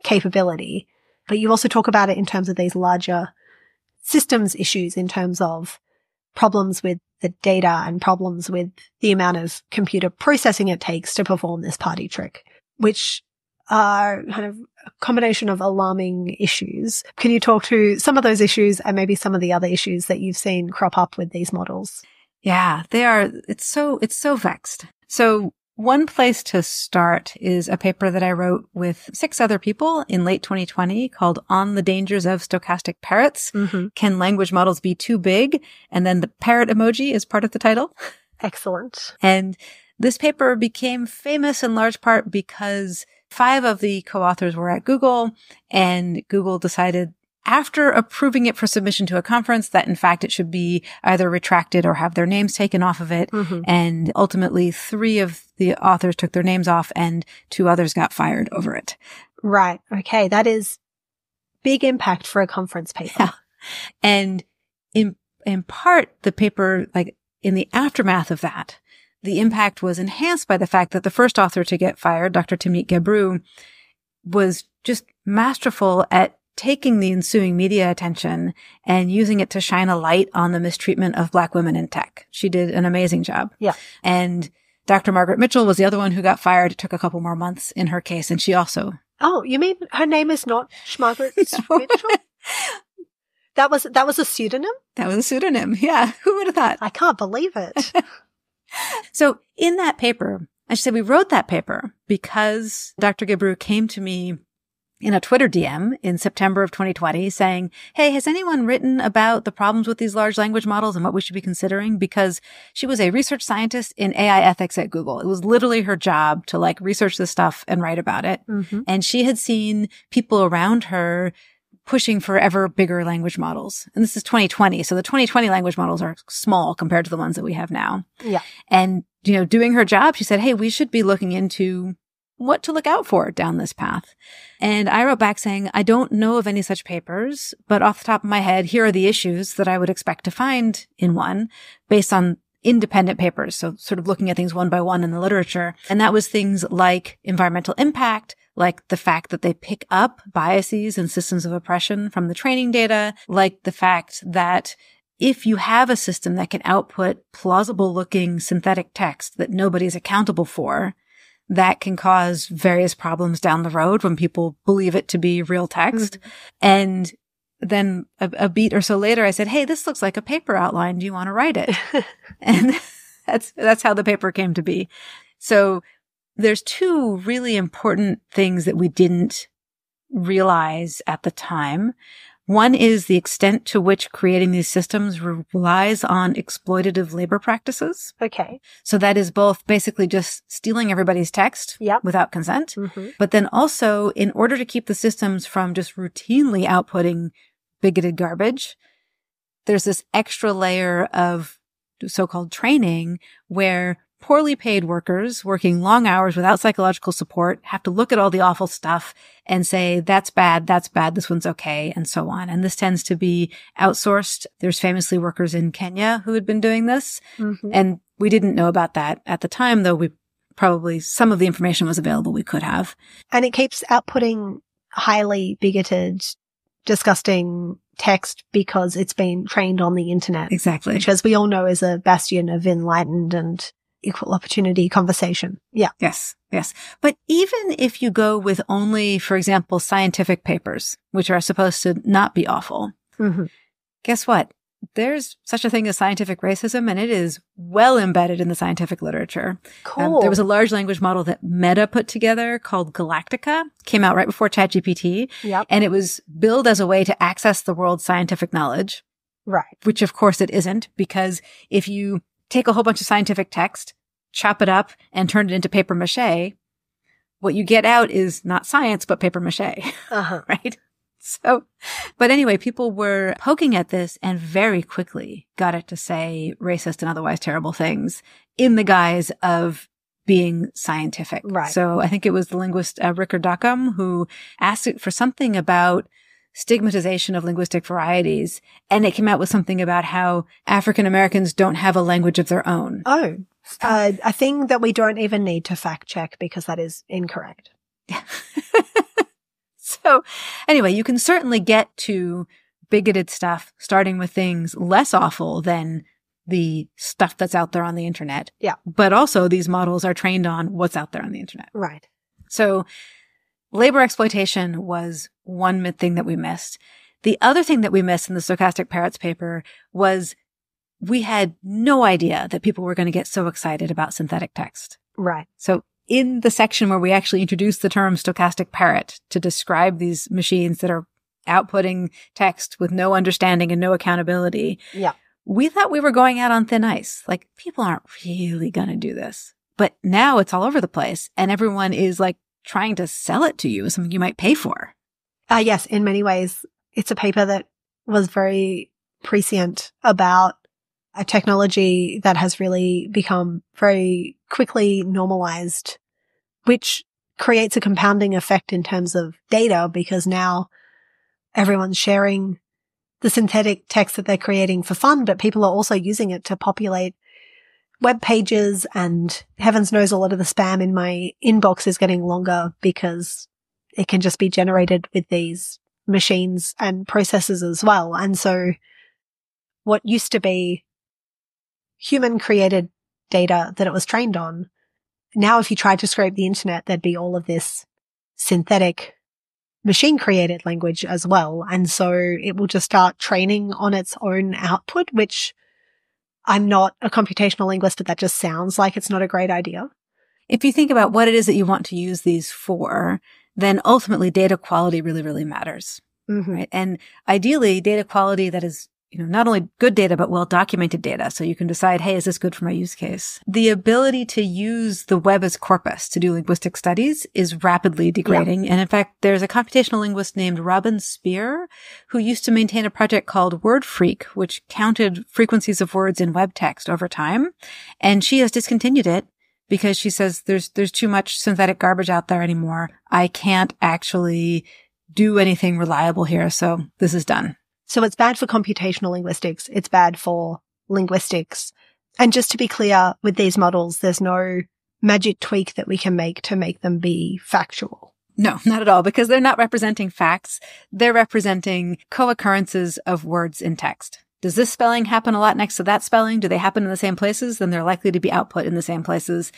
capability. But you also talk about it in terms of these larger systems issues, in terms of problems with the data and problems with the amount of computer processing it takes to perform this party trick, which are kind of a combination of alarming issues. Can you talk to some of those issues and maybe some of the other issues that you've seen crop up with these models? Yeah, they are. It's so, it's so vexed. So one place to start is a paper that I wrote with six other people in late twenty twenty called On the Dangers of Stochastic Parrots. Mm-hmm. Can language models be too big? And then the parrot emoji is part of the title. Excellent. And this paper became famous in large part because five of the co-authors were at Google, and Google decided after approving it for submission to a conference that, in fact, it should be either retracted or have their names taken off of it. Mm-hmm. And ultimately, three of the authors took their names off and two others got fired over it. Right. Okay. That is big impact for a conference paper. Yeah. And in, in part, the paper, like in the aftermath of that, the impact was enhanced by the fact that the first author to get fired, Doctor Timnit Gebru, was just masterful at taking the ensuing media attention and using it to shine a light on the mistreatment of Black women in tech. She did an amazing job. Yeah. And Doctor Margaret Mitchell was the other one who got fired. It took a couple more months in her case, and she also. Oh, you mean her name is not Margaret no. Mitchell? That was that was a pseudonym? That was a pseudonym, yeah. Who would have thought? I can't believe it. So in that paper, I should say we wrote that paper because Doctor Gebru came to me in a Twitter D M in September of twenty twenty saying, hey, has anyone written about the problems with these large language models and what we should be considering? Because she was a research scientist in A I ethics at Google. It was literally her job to like research this stuff and write about it. Mm-hmm. And she had seen people around her pushing for ever bigger language models. And this is twenty twenty. So the twenty twenty language models are small compared to the ones that we have now. Yeah. And, you know, doing her job, she said, hey, we should be looking into what to look out for down this path. And I wrote back saying, I don't know of any such papers, but off the top of my head, here are the issues that I would expect to find in one based on independent papers. So sort of looking at things one by one in the literature. And that was things like environmental impact, like the fact that they pick up biases and systems of oppression from the training data, like the fact that if you have a system that can output plausible looking synthetic text that nobody's accountable for, that can cause various problems down the road when people believe it to be real text. Mm-hmm. And then a, a beat or so later, I said, hey, this looks like a paper outline. Do you want to write it? And that's that's how the paper came to be. So there's two really important things that we didn't realize at the time. One is the extent to which creating these systems relies on exploitative labor practices. Okay. So that is both basically just stealing everybody's text yep. without consent, mm-hmm. but then also in order to keep the systems from just routinely outputting bigoted garbage, there's this extra layer of so-called training where poorly paid workers working long hours without psychological support have to look at all the awful stuff and say, that's bad, that's bad, this one's okay, and so on. And this tends to be outsourced. There's famously workers in Kenya who had been doing this. Mm-hmm. And we didn't know about that at the time, though we probably, some of the information was available we could have. And it keeps outputting highly bigoted, disgusting text because it's been trained on the internet. Exactly. Which, as we all know, is a bastion of enlightened and equal opportunity conversation. Yeah. Yes. Yes. But even if you go with only, for example, scientific papers, which are supposed to not be awful, mm-hmm. guess what? There's such a thing as scientific racism, and it is well embedded in the scientific literature. Cool. Um, there was a large language model that Meta put together called Galactica, came out right before ChatGPT. Yep. And it was billed as a way to access the world's scientific knowledge. Right. Which of course it isn't, because if you take a whole bunch of scientific text, chop it up, and turn it into paper mache, what you get out is not science, but paper mache, uh-huh. right? So, but anyway, people were poking at this and very quickly got it to say racist and otherwise terrible things in the guise of being scientific. Right. So I think it was the linguist uh, Ricker Dockham who asked it for something about stigmatization of linguistic varieties. And it came out with something about how African Americans don't have a language of their own. Oh, uh, a thing that we don't even need to fact check because that is incorrect. Yeah. So anyway, you can certainly get to bigoted stuff, starting with things less awful than the stuff that's out there on the internet. Yeah. But also these models are trained on what's out there on the internet. Right. So labor exploitation was one thing that we missed. The other thing that we missed in the Stochastic Parrots paper was we had no idea that people were going to get so excited about synthetic text. Right. So in the section where we actually introduced the term stochastic parrot to describe these machines that are outputting text with no understanding and no accountability, yeah, we thought we were going out on thin ice. Like, people aren't really going to do this. But now it's all over the place, and everyone is like trying to sell it to you as something you might pay for. Uh, yes, in many ways, it's a paper that was very prescient about a technology that has really become very quickly normalized, which creates a compounding effect in terms of data, because now everyone's sharing the synthetic text that they're creating for fun, but people are also using it to populate web pages, and heavens knows a lot of the spam in my inbox is getting longer because it can just be generated with these machines and processes as well. And so what used to be human created data that it was trained on, now if you tried to scrape the internet, there'd be all of this synthetic machine created language as well. And so it will just start training on its own output, which I'm not a computational linguist, but that just sounds like it's not a great idea. If you think about what it is that you want to use these for, then ultimately data quality really, really matters. Mm-hmm. Right? And ideally data quality that is, you know, not only good data, but well-documented data. So you can decide, hey, is this good for my use case? The ability to use the web as corpus to do linguistic studies is rapidly degrading. Yeah. And in fact, there's a computational linguist named Robin Speer, who used to maintain a project called Word Freak, which counted frequencies of words in web text over time. And she has discontinued it because she says there's, there's too much synthetic garbage out there anymore. I can't actually do anything reliable here. So this is done. So it's bad for computational linguistics. It's bad for linguistics. And just to be clear, with these models, there's no magic tweak that we can make to make them be factual. No, not at all, because they're not representing facts. They're representing co-occurrences of words in text. Does this spelling happen a lot next to that spelling? Do they happen in the same places? Then they're likely to be output in the same places.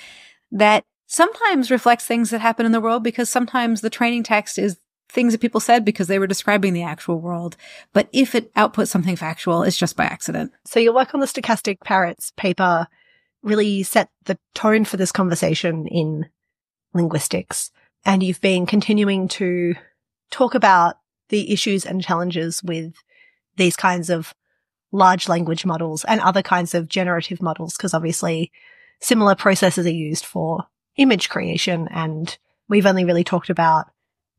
That sometimes reflects things that happen in the world, because sometimes the training text is things that people said because they were describing the actual world. But if it outputs something factual, it's just by accident. So your work on the stochastic parrots paper really set the tone for this conversation in linguistics. And you've been continuing to talk about the issues and challenges with these kinds of large language models and other kinds of generative models, because obviously similar processes are used for image creation. And we've only really talked about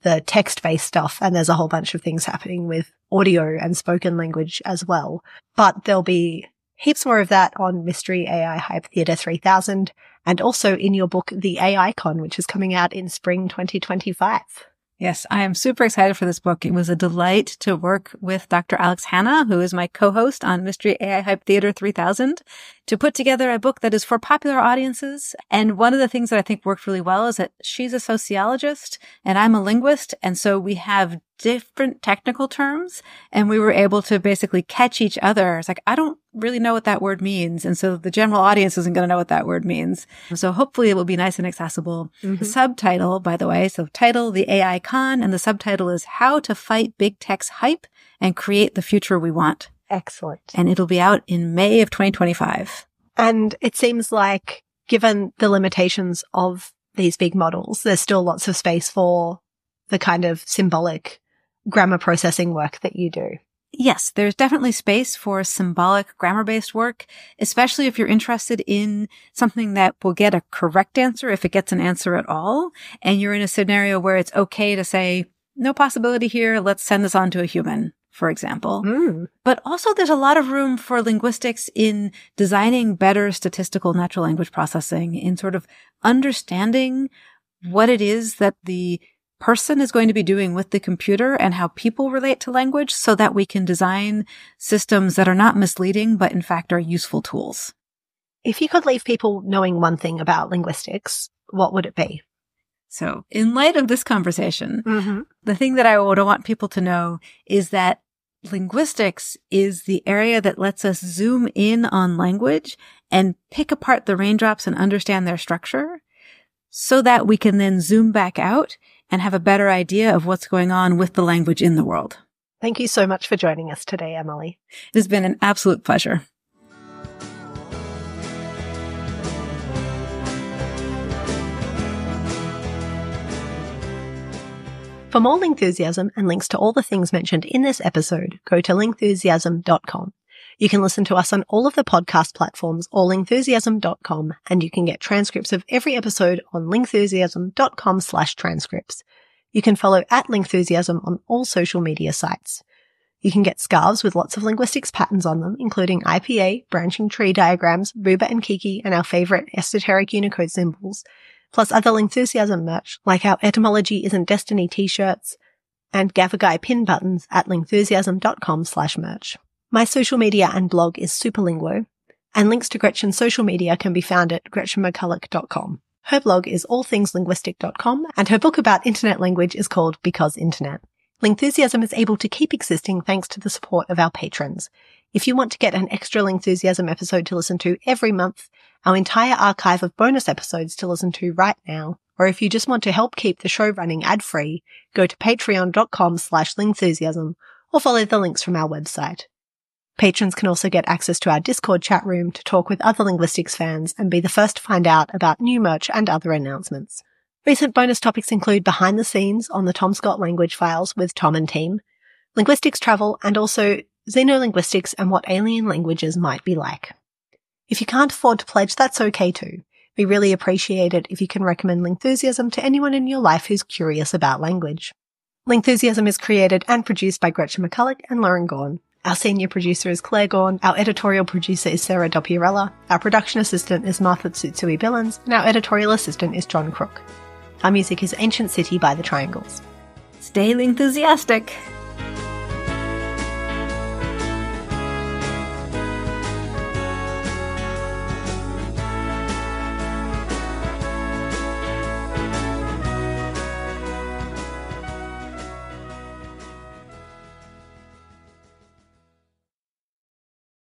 the text-based stuff, and there's a whole bunch of things happening with audio and spoken language as well. But there'll be heaps more of that on Mystery A I Hype Theatre three thousand, and also in your book, The A I Con, which is coming out in spring twenty twenty-five. Yes, I am super excited for this book. It was a delight to work with Doctor Alex Hanna, who is my co-host on Mystery A I Hype Theatre three thousand, to put together a book that is for popular audiences. And one of the things that I think worked really well is that she's a sociologist and I'm a linguist. And so we have different technical terms and we were able to basically catch each other. It's like, I don't really know what that word means. And so the general audience isn't going to know what that word means. So hopefully it will be nice and accessible. Mm-hmm. The subtitle, by the way, so title, The A I Con, and the subtitle is How to Fight Big Tech's Hype and Create the Future We Want. Excellent. And it'll be out in May of twenty twenty-five. And it seems like, given the limitations of these big models, there's still lots of space for the kind of symbolic grammar processing work that you do. Yes, there's definitely space for symbolic grammar-based work, especially if you're interested in something that will get a correct answer if it gets an answer at all, and you're in a scenario where it's okay to say, no possibility here, let's send this on to a human, for example. Mm. But also there's a lot of room for linguistics in designing better statistical natural language processing, in sort of understanding what it is that the person is going to be doing with the computer and how people relate to language, so that we can design systems that are not misleading, but in fact are useful tools. If you could leave people knowing one thing about linguistics, what would it be? So in light of this conversation, mm-hmm. the thing that I would want people to know is that linguistics is the area that lets us zoom in on language and pick apart the raindrops and understand their structure, so that we can then zoom back out and have a better idea of what's going on with the language in the world. Thank you so much for joining us today, Emily. It has been an absolute pleasure. For more Lingthusiasm and links to all the things mentioned in this episode, go to lingthusiasm dot com. You can listen to us on all of the podcast platforms or lingthusiasm dot com, and you can get transcripts of every episode on lingthusiasm dot com slash transcripts. You can follow at Lingthusiasm on all social media sites. You can get scarves with lots of linguistics patterns on them, including I P A, branching tree diagrams, Booba and Kiki, and our favorite esoteric Unicode symbols, plus other Lingthusiasm merch like our Etymology Isn't Destiny t-shirts and Gaffer Guy pin buttons at lingthusiasm dot com slash merch. My social media and blog is Superlinguo, and links to Gretchen's social media can be found at gretchen mcculloch dot com. Her blog is all things linguistic dot com, and her book about internet language is called Because Internet. Lingthusiasm is able to keep existing thanks to the support of our patrons. If you want to get an extra Lingthusiasm episode to listen to every month, our entire archive of bonus episodes to listen to right now, or if you just want to help keep the show running ad-free, go to patreon dot com slash lingthusiasm or follow the links from our website. Patrons can also get access to our Discord chat room to talk with other linguistics fans and be the first to find out about new merch and other announcements. Recent bonus topics include behind the scenes on the Tom Scott Language Files with Tom and team, linguistics travel, and also xenolinguistics and what alien languages might be like. If you can't afford to pledge, that's okay too. We really appreciate it if you can recommend Lingthusiasm to anyone in your life who's curious about language. Lingthusiasm is created and produced by Gretchen McCulloch and Lauren Gawne. Our senior producer is Claire Gawne, our editorial producer is Sarah Doppirella, our production assistant is Martha Tsutsui Billens, and our editorial assistant is John Crook. Our music is Ancient City by The Triangles. Stay Lingthusiastic!